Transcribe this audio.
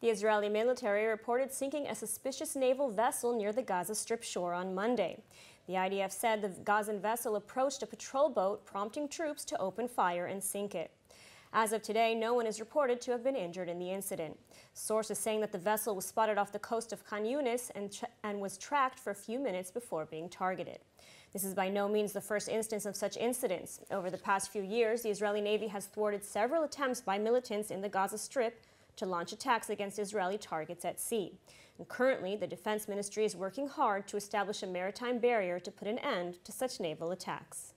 The Israeli military reported sinking a suspicious naval vessel near the Gaza Strip shore on Monday. The IDF said the Gazan vessel approached a patrol boat, prompting troops to open fire and sink it. As of today, no one is reported to have been injured in the incident. Sources saying that the vessel was spotted off the coast of Khan Yunis and was tracked for a few minutes before being targeted. This is by no means the first instance of such incidents. Over the past few years, the Israeli Navy has thwarted several attempts by militants in the Gaza Strip to launch attacks against Israeli targets at sea. And currently, the Defense Ministry is working hard to establish a maritime barrier to put an end to such naval attacks.